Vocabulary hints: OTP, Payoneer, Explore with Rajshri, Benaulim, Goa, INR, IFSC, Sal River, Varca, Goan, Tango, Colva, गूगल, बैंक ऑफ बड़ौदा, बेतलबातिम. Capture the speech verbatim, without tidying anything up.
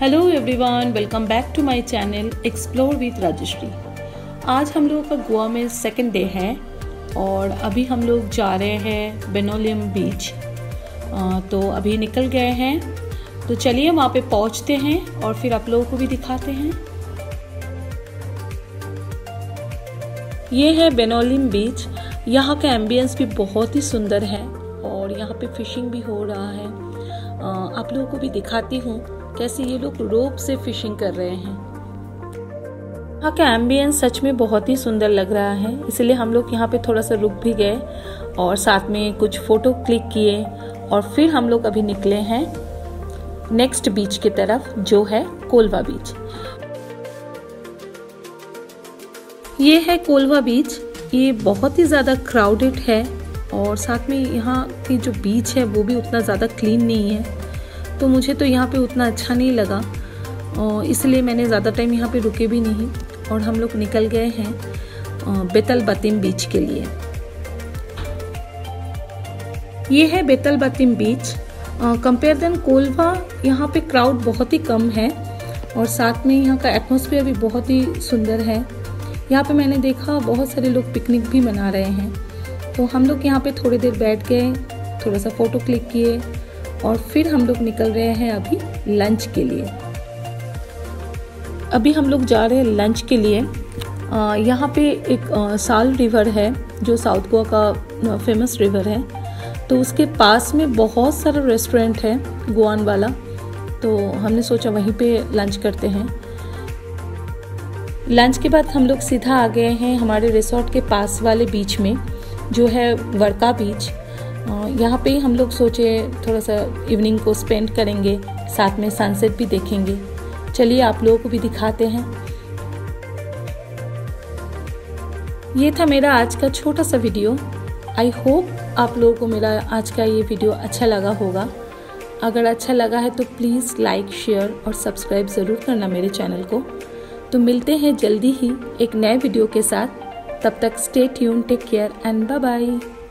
Hello everyone, welcome back to my channel explore with Rajshree. आज हम लोगों का गोवा में सेकंड डे है और अभी हम लोग जा रहे हैं बेनौलिम बीच। आ, तो अभी निकल गए हैं, तो चलिए वहाँ पे पहुँचते हैं और फिर आप लोगों को भी दिखाते हैं। ये है बेनौलिम बीच। यहाँ का एम्बियंस भी बहुत ही सुंदर है और यहाँ पे फिशिंग भी हो रहा है। आ, आप लोगों को भी दिखाती हूँ कैसे ये लोग रोप से फिशिंग कर रहे हैं। यहाँ का एम्बियंस सच में बहुत ही सुंदर लग रहा है, इसलिए हम लोग यहाँ पे थोड़ा सा रुक भी गए और साथ में कुछ फ़ोटो क्लिक किए और फिर हम लोग अभी निकले हैं नेक्स्ट बीच की तरफ, जो है कोलवा बीच। ये है कोलवा बीच। ये बहुत ही ज़्यादा क्राउडेड है और साथ में यहाँ की जो बीच है वो भी उतना ज़्यादा क्लीन नहीं है, तो मुझे तो यहाँ पे उतना अच्छा नहीं लगा और इसलिए मैंने ज़्यादा टाइम यहाँ पे रुके भी नहीं और हम लोग निकल गए हैं बेतलबातिम बीच के लिए। ये है बेतलबातिम beach. Compare then Colva, यहाँ पे क्राउड बहुत ही कम है और साथ में यहाँ का एटमॉस्फेयर भी बहुत ही सुंदर है। यहाँ पे मैंने देखा बहुत सारे लोग पिकनिक भी मना रहे हैं, तो हम लोग यहाँ पे थोड़ी देर बैठ गए, थोड़ा सा फ़ोटो क्लिक किए और फिर हम लोग निकल रहे हैं अभी लंच के लिए। अभी हम लोग जा रहे हैं लंच के लिए। यहाँ पे एक आ, साल रिवर है जो साउथ गोवा का फेमस रिवर है, तो उसके पास में बहुत सारा रेस्टोरेंट है गोआन वाला, तो हमने सोचा वहीं पे लंच करते हैं। लंच के बाद हम लोग सीधा आ गए हैं हमारे रिसोर्ट के पास वाले बीच में, जो है वर्का बीच। यहाँ पे हम लोग सोचे थोड़ा सा इवनिंग को स्पेंड करेंगे, साथ में सनसेट भी देखेंगे। चलिए आप लोगों को भी दिखाते हैं। ये था मेरा आज का छोटा सा वीडियो। आई होप आप लोगों को मेरा आज का ये वीडियो अच्छा लगा होगा। अगर अच्छा लगा है तो प्लीज़ लाइक, शेयर और सब्सक्राइब ज़रूर करना मेरे चैनल को। तो मिलते हैं जल्दी ही एक नए वीडियो के साथ। तब तक stay tune, take care and bye bye.